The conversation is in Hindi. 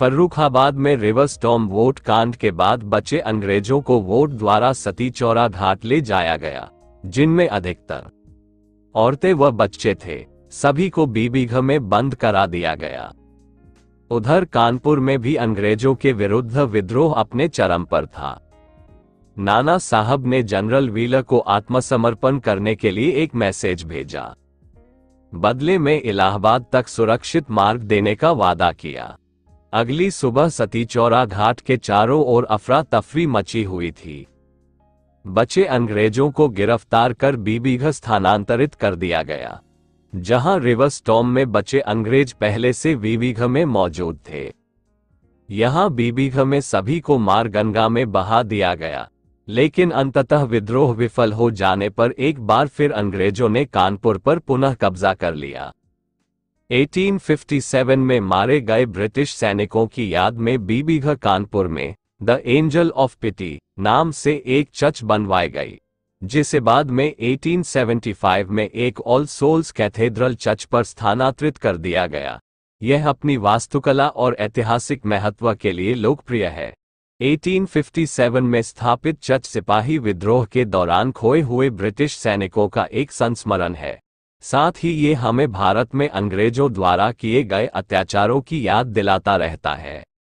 फर्रुखाबाद में रिवर स्टॉर्म वोट कांड के बाद बचे अंग्रेजों को वोट द्वारा सतीचौरा घाट ले जाया गया, जिनमें अधिकतर औरतें व बच्चे थे। सभी को बीबी घर में बंद करा दिया गया। उधर कानपुर में भी अंग्रेजों के विरुद्ध विद्रोह अपने चरम पर था। नाना साहब ने जनरल व्हीलर को आत्मसमर्पण करने के लिए एक मैसेज भेजा, बदले में इलाहाबाद तक सुरक्षित मार्ग देने का वादा किया। अगली सुबह सतीचौरा घाट के चारों ओर अफरा तफरी मची हुई थी। बचे अंग्रेजों को गिरफ्तार कर बीबी घर स्थानांतरित कर दिया गया, जहां रिवर स्टॉर्म में बचे अंग्रेज पहले से बीबी घर में मौजूद थे। यहां बीबी घर में सभी को मार गंगा में बहा दिया गया, लेकिन अंततः विद्रोह विफल हो जाने पर एक बार फिर अंग्रेजों ने कानपुर पर पुनः कब्जा कर लिया। 1857 में मारे गए ब्रिटिश सैनिकों की याद में बीबी घर कानपुर में द एंजल ऑफ पिटी नाम से एक चर्च बनवाई गई, जिसे बाद में 1875 में एक ऑल सोल्स कैथेड्रल चर्च पर स्थानांतरित कर दिया गया। यह अपनी वास्तुकला और ऐतिहासिक महत्व के लिए लोकप्रिय है। 1857 में स्थापित चर्च सिपाही विद्रोह के दौरान खोए हुए ब्रिटिश सैनिकों का एक संस्मरण है। साथ ही ये हमें भारत में अंग्रेजों द्वारा किए गए अत्याचारों की याद दिलाता रहता है।